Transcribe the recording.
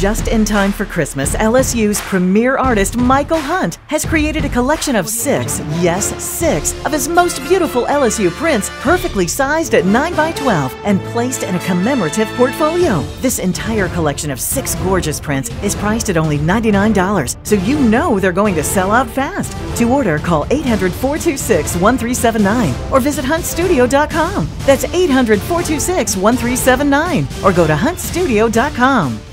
Just in time for Christmas, LSU's premier artist Michael Hunt has created a collection of six of his most beautiful LSU prints, perfectly sized at 9x12 and placed in a commemorative portfolio. This entire collection of six gorgeous prints is priced at only $99, so you know they're going to sell out fast. To order, call 800-426-1379 or visit HuntStudio.com. That's 800-426-1379 or go to HuntStudio.com.